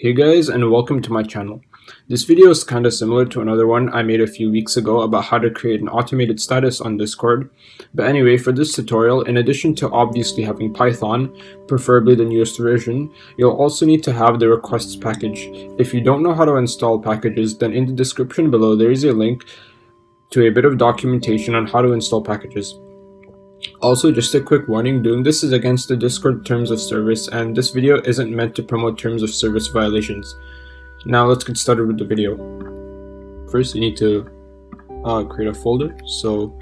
Hey guys, and welcome to my channel. This video is kind of similar to another one I made a few weeks ago about how to create an automated status on Discord. But anyway, for this tutorial, in addition to obviously having Python, preferably the newest version, you'll also need to have the requests package. If you don't know how to install packages, then in the description below there is a link to a bit of documentation on how to install packages. Also, just a quick warning, doing this is against the Discord terms of service, and this video isn't meant to promote terms of service violations. Now let's get started with the video. First, you need to create a folder, so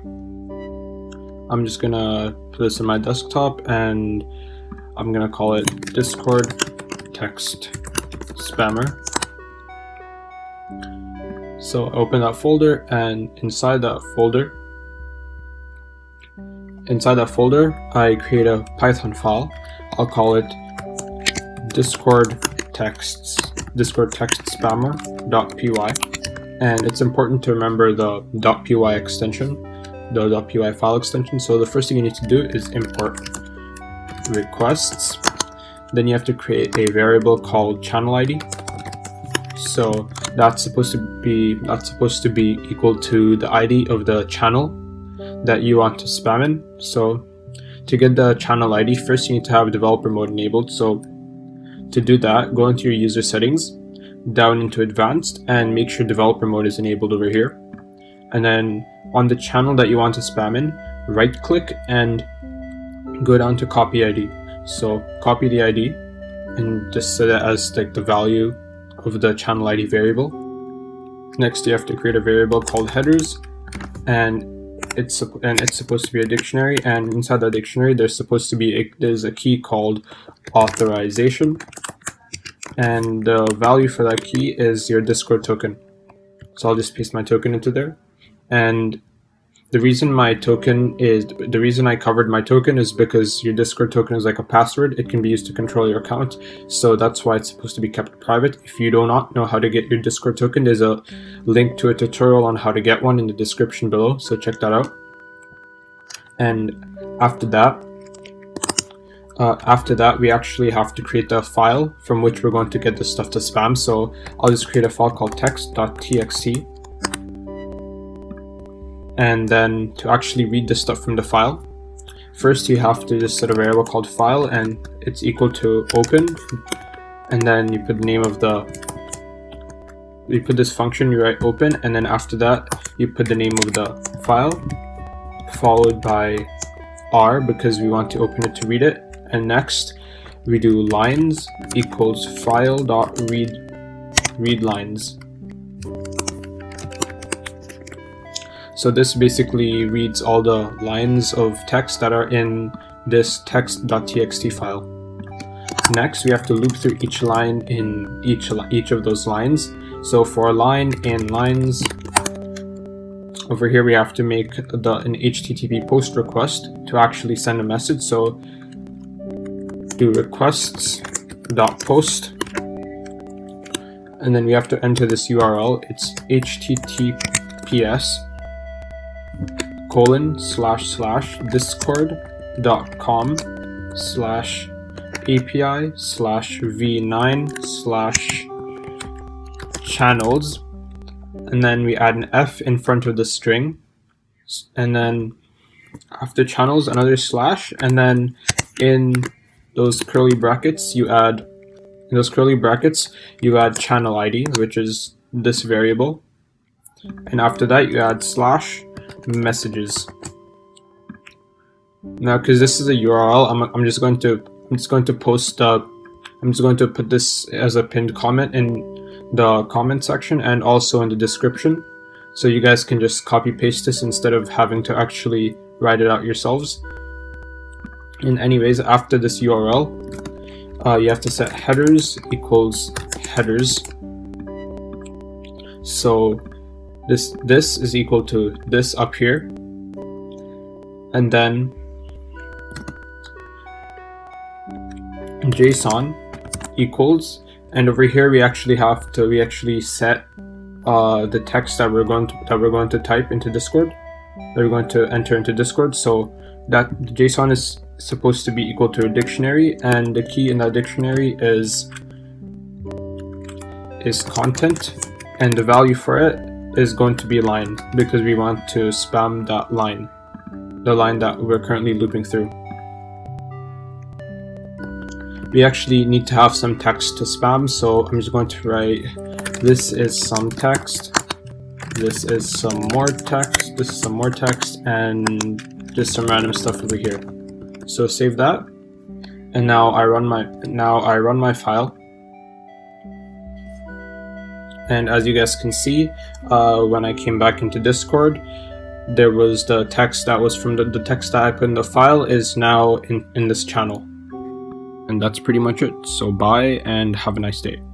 I'm just gonna put this in my desktop and I'm gonna call it Discord text spammer. So open that folder, and inside that folder, I create a Python file. I'll call it discord text spammer.py, and it's important to remember the .py extension, the .py file extension. So the first thing you need to do is import requests. Then you have to create a variable called channel ID. So that's supposed to be equal to the ID of the channel that you want to spam in. So to get the channel ID, first you need to have developer mode enabled. So to do that, go into your user settings, down into advanced, and make sure developer mode is enabled over here. And then on the channel that you want to spam in, right click and go down to copy ID. So copy the ID and just set it as like the value of the channel ID variable. Next, you have to create a variable called headers, and it's supposed to be a dictionary, and inside that dictionary there's a key called authorization, and the value for that key is your Discord token. So I'll just paste my token into there, and the reason I covered my token is because your Discord token is like a password. It can be used to control your account, so that's why it's supposed to be kept private. If you do not know how to get your Discord token, there's a link to a tutorial on how to get one in the description below, so check that out. And after that we actually have to create the file from which we're going to get the stuff to spam. So I'll just create a file called text.txt. And then to actually read the stuff from the file, first you have to just set a variable called file, and it's equal to open, and then you put the name of the, you put this function, you write open, and then after that you put the name of the file followed by R, because we want to open it to read it. And next we do lines equals file dot read lines. So this basically reads all the lines of text that are in this text.txt file. Next, we have to loop through each line in each of those lines. So for a line in lines, over here we have to make an HTTP post request to actually send a message. So do requests.post, and then we have to enter this URL. It's https://discord.com/api/v9/channels, and then we add an F in front of the string, and then after channels another slash, and then in those curly brackets you add channel ID, which is this variable, and after that you add slash messages. Now, because this is a URL, I'm just going to put this as a pinned comment in the comment section and also in the description, so you guys can just copy paste this instead of having to actually write it out yourselves. And anyways, after this URL, you have to set headers equals headers. So this is equal to this up here, and then JSON equals, and over here we actually set the text that we're going to type into Discord, that we're going to enter into Discord. So that JSON is supposed to be equal to a dictionary, and the key in that dictionary is is content, and the value for it is going to be line, because we want to spam.line, the line that we're currently looping through. We actually need to have some text to spam, so I'm just going to write, this is some text, this is some more text, this is some more text, and just some random stuff over here. So save that, and now I run my file, and as you guys can see, when I came back into Discord, there was the text that was from the text that I put in the file is now in this channel. And that's pretty much it. So bye and have a nice day.